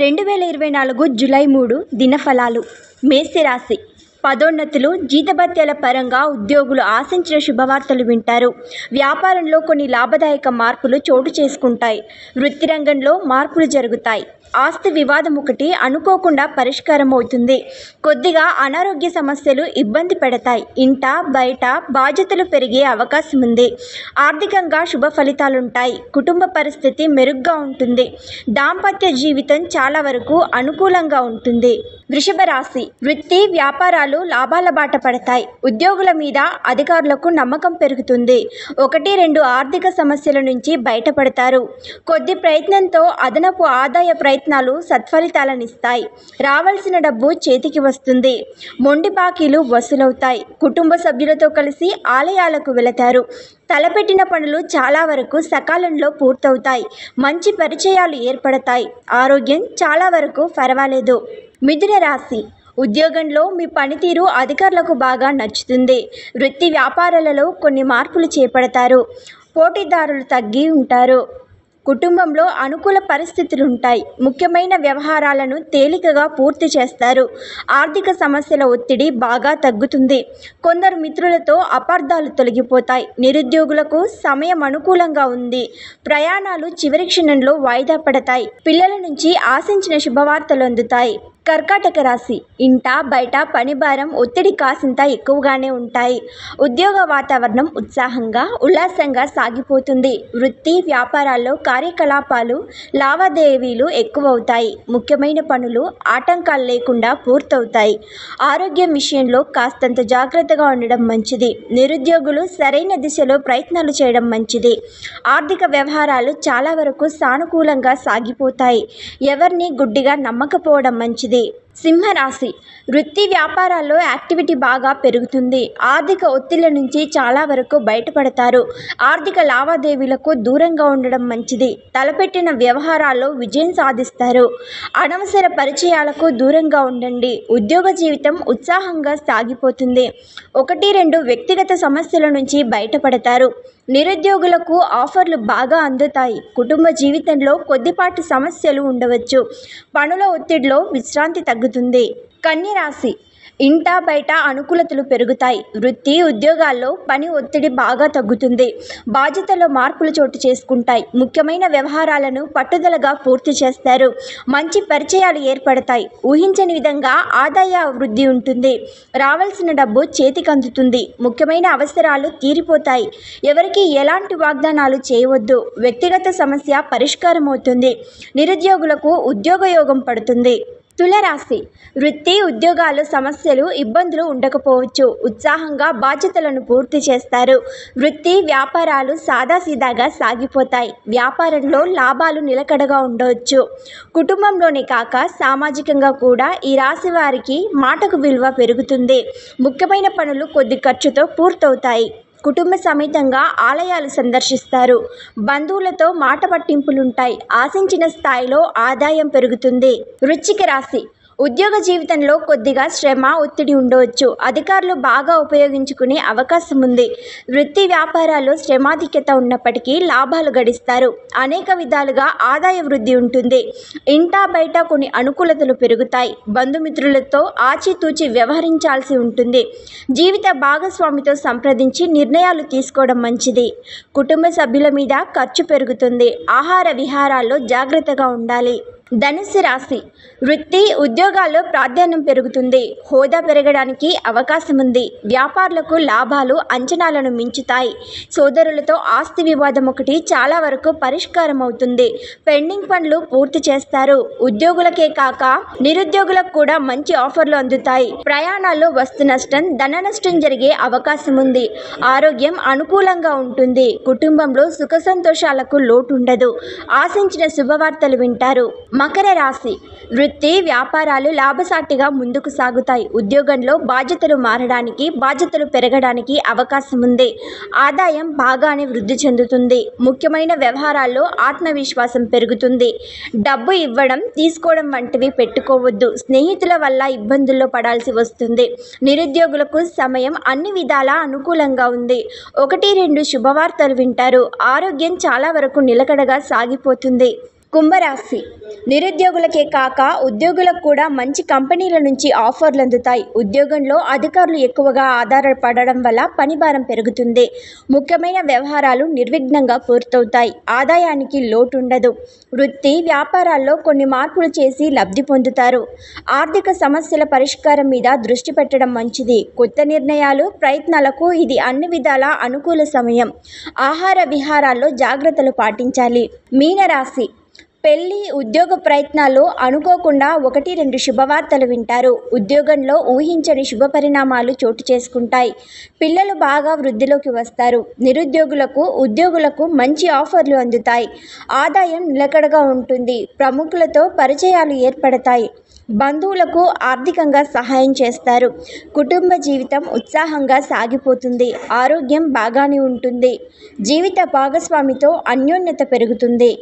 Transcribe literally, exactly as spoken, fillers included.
రెండు వేల ఇరవై నాలుగు జూలై మూడు దినఫలాలు. మేషరాశి. పదోన్నతులు, జీతభత్యాల పరంగా ఉద్యోగులు ఆశించిన శుభవార్తలు వింటారు. వ్యాపారంలో కొన్ని లాభదాయక మార్పులు చోటు చేసుకుంటాయి. వృత్తి రంగంలో మార్పులు జరుగుతాయి. ఆస్తి వివాదం ఒకటి అనుకోకుండా పరిష్కారం అవుతుంది. కొద్దిగా అనారోగ్య సమస్యలు ఇబ్బంది పెడతాయి. ఇంట బయట బాధ్యతలు పెరిగే అవకాశం ఉంది. ఆర్థికంగా శుభ ఫలితాలుంటాయి. కుటుంబ పరిస్థితి మెరుగ్గా ఉంటుంది. దాంపత్య జీవితం చాలా వరకు అనుకూలంగా ఉంటుంది. వృషభ రాశి. వృత్తి వ్యాపారాలు లాభాల బాట పడతాయి. ఉద్యోగుల మీద అధికారులకు నమ్మకం పెరుగుతుంది. ఒకటి రెండు ఆర్థిక సమస్యల నుంచి బయటపడతారు. కొద్ది ప్రయత్నంతో అదనపు ఆదాయ ప్రయత్నాలు సత్ఫలితాలనిస్తాయి. రావాల్సిన డబ్బు చేతికి వస్తుంది. మొండి బాకీలు వసూలవుతాయి. కుటుంబ సభ్యులతో కలిసి ఆలయాలకు వెళతారు. తలపెట్టిన పనులు చాలా వరకు సకాలంలో పూర్తవుతాయి. మంచి పరిచయాలు ఏర్పడతాయి. ఆరోగ్యం చాలా వరకు పర్వాలేదు. మిథున రాశి. ఉద్యోగంలో మీ పనితీరు అధికారులకు బాగా నచ్చుతుంది. వృత్తి వ్యాపారాలలో కొన్ని మార్పులు చేపడతారు. పోటీదారులు తగ్గి ఉంటారు. కుటుంబంలో అనుకూల పరిస్థితులు ఉంటాయి. ముఖ్యమైన వ్యవహారాలను తేలికగా పూర్తి చేస్తారు. ఆర్థిక సమస్యల ఒత్తిడి బాగా తగ్గుతుంది. కొందరు మిత్రులతో అపార్థాలు తొలగిపోతాయి. నిరుద్యోగులకు సమయం అనుకూలంగా ఉంది. ప్రయాణాలు చివరి క్షణంలో వాయిదా పడతాయి. పిల్లల నుంచి ఆశించిన శుభవార్తలు అందుతాయి. కర్కాటక రాశి. ఇంట బయట పని భారం ఒత్తిడి కాసింత ఎక్కువగానే ఉంటాయి. ఉద్యోగ వాతావరణం ఉత్సాహంగా ఉల్లాసంగా సాగిపోతుంది. వృత్తి వ్యాపారాల్లో కార్యకలాపాలు లావాదేవీలు ఎక్కువవుతాయి. ముఖ్యమైన పనులు ఆటంకాలు లేకుండా పూర్తవుతాయి. ఆరోగ్యం విషయంలో కాస్తంత జాగ్రత్తగా ఉండడం మంచిది. నిరుద్యోగులు సరైన దిశలో ప్రయత్నాలు చేయడం మంచిది. ఆర్థిక వ్యవహారాలు చాలా వరకు సానుకూలంగా సాగిపోతాయి. ఎవరిని గుడ్డిగా నమ్మకపోవడం మంచిది. సింహరాశి. వృత్తి వ్యాపారాల్లో యాక్టివిటీ బాగా పెరుగుతుంది. ఆర్థిక ఒత్తిళ్ల నుంచి చాలా వరకు బయటపడతారు. ఆర్థిక లావాదేవీలకు దూరంగా ఉండడం మంచిది. తలపెట్టిన వ్యవహారాల్లో విజయం సాధిస్తారు. అనవసర పరిచయాలకు దూరంగా ఉండండి. ఉద్యోగ జీవితం ఉత్సాహంగా సాగిపోతుంది. ఒకటి రెండు వ్యక్తిగత సమస్యల నుంచి బయటపడతారు. నిరుద్యోగులకు ఆఫర్లు బాగా అందుతాయి. కుటుంబ జీవితంలో కొద్దిపాటి సమస్యలు ఉండవచ్చు. పనుల ఒత్తిడిలో విశ్రాంతి తగ్గుతుంది. కన్యరాశి. ఇంట బయట అనుకూలతలు పెరుగుతాయి. వృత్తి ఉద్యోగాల్లో పని ఒత్తిడి బాగా తగ్గుతుంది. బాధ్యతలో మార్పులు చోటు చేసుకుంటాయి. ముఖ్యమైన వ్యవహారాలను పట్టుదలగా పూర్తి చేస్తారు. మంచి పరిచయాలు ఏర్పడతాయి. ఊహించని విధంగా ఆదాయ వృద్ధి ఉంటుంది. రావాల్సిన డబ్బు చేతికి అందుతుంది. ముఖ్యమైన అవసరాలు తీరిపోతాయి. ఎవరికి ఎలాంటి వాగ్దానాలు చేయవద్దు. వ్యక్తిగత సమస్య పరిష్కారం అవుతుంది. నిరుద్యోగులకు ఉద్యోగయోగం పడుతుంది. తులరాశి. వృత్తి ఉద్యోగాలు సమస్యలు ఇబ్బందులు ఉండకపోవచ్చు. ఉత్సాహంగా బాధ్యతలను పూర్తి చేస్తారు. వృత్తి వ్యాపారాలు సాదాసీదాగా సాగిపోతాయి. వ్యాపారంలో లాభాలు నిలకడగా ఉండవచ్చు. కుటుంబంలోనే కాక సామాజికంగా కూడా ఈ రాశి వారికి మాటకు విలువ పెరుగుతుంది. ముఖ్యమైన పనులు కొద్ది ఖర్చుతో పూర్తవుతాయి. కుటుంబ సమేతంగా ఆలయాలు సందర్శిస్తారు. బంధువులతో మాట పట్టింపులుంటాయి. ఆశించిన స్థాయిలో ఆదాయం పెరుగుతుంది. వృశ్చిక రాశి. ఉద్యోగ జీవితంలో కొద్దిగా శ్రమ ఒత్తిడి ఉండవచ్చు. అధికారులు బాగా ఉపయోగించుకునే అవకాశం ఉంది. వృత్తి వ్యాపారాల్లో శ్రమాధిక్యత ఉన్నప్పటికీ లాభాలు గడిస్తారు. అనేక విధాలుగా ఆదాయ వృద్ధి ఉంటుంది. ఇంటా బయట కొన్ని అనుకూలతలు పెరుగుతాయి. బంధుమిత్రులతో ఆచితూచి వ్యవహరించాల్సి ఉంటుంది. జీవిత భాగస్వామితో సంప్రదించి నిర్ణయాలు తీసుకోవడం మంచిది. కుటుంబ సభ్యుల మీద ఖర్చు పెరుగుతుంది. ఆహార విహారాల్లో జాగ్రత్తగా ఉండాలి. ధనుస్సు రాశి. వృత్తి ఉద్యోగాల్లో ప్రాధాన్యం పెరుగుతుంది. హోదా పెరగడానికి అవకాశం ఉంది. వ్యాపారులకు లాభాలు అంచనాలను మించుతాయి. సోదరులతో ఆస్తి వివాదం ఒకటి చాలా వరకు పరిష్కారం అవుతుంది. పెండింగ్ పనులు పూర్తి చేస్తారు. ఉద్యోగులకే కాక నిరుద్యోగులకు కూడా మంచి ఆఫర్లు అందుతాయి. ప్రయాణాల్లో వస్తు నష్టం ధన నష్టం జరిగే అవకాశం ఉంది. ఆరోగ్యం అనుకూలంగా ఉంటుంది. కుటుంబంలో సుఖ సంతోషాలకు లోటు ఉండదు. ఆశించిన శుభవార్తలు వింటారు. మకర రాశి. వృత్తి వ్యాపారాలు లాభసాటిగా ముందుకు సాగుతాయి. ఉద్యోగంలో బాధ్యతలు మారడానికి బాధ్యతలు పెరగడానికి అవకాశం ఉంది. ఆదాయం బాగానే వృద్ధి చెందుతుంది. ముఖ్యమైన వ్యవహారాల్లో ఆత్మవిశ్వాసం పెరుగుతుంది. డబ్బు ఇవ్వడం తీసుకోవడం వంటివి పెట్టుకోవద్దు. స్నేహితుల వల్ల ఇబ్బందుల్లో పడాల్సి వస్తుంది. నిరుద్యోగులకు సమయం అన్ని విధాలా అనుకూలంగా ఉంది. ఒకటి రెండు శుభవార్తలు వింటారు. ఆరోగ్యం చాలా వరకు నిలకడగా సాగిపోతుంది. కుంభరాశి నిరుద్యోగులకే కాక ఉద్యోగులకు కూడా మంచి కంపెనీల నుంచి ఆఫర్లు అందుతాయి. ఉద్యోగంలో అధికారులు ఎక్కువగా ఆధారపడడం వల్ల పనిభారం పెరుగుతుంది. ముఖ్యమైన వ్యవహారాలు నిర్విఘ్నంగా పూర్తవుతాయి. ఆదాయానికి లోటు ఉండదు. వృత్తి వ్యాపారాల్లో కొన్ని మార్పులు చేసి లబ్ధి పొందుతారు. ఆర్థిక సమస్యల పరిష్కారం మీద దృష్టి పెట్టడం మంచిది. కొత్త నిర్ణయాలు, ప్రయత్నాలకు ఇది అన్ని విధాలా అనుకూల సమయం. ఆహార విహారాల్లో జాగ్రత్తలు పాటించాలి. మీనరాశి పెళ్లి, ఉద్యోగ ప్రయత్నాల్లో అనుకోకుండా ఒకటి రెండు శుభవార్తలు వింటారు. ఉద్యోగంలో ఊహించని శుభ పరిణామాలు చోటు చేసుకుంటాయి. పిల్లలు బాగా వృద్ధిలోకి వస్తారు. నిరుద్యోగులకు, ఉద్యోగులకు మంచి ఆఫర్లు అందుతాయి. ఆదాయం నిలకడగా ఉంటుంది. ప్రముఖులతో పరిచయాలు ఏర్పడతాయి. బంధువులకు ఆర్థికంగా సహాయం చేస్తారు. కుటుంబ జీవితం ఉత్సాహంగా సాగిపోతుంది. ఆరోగ్యం బాగానే ఉంటుంది. జీవిత భాగస్వామితో అన్యోన్యత పెరుగుతుంది.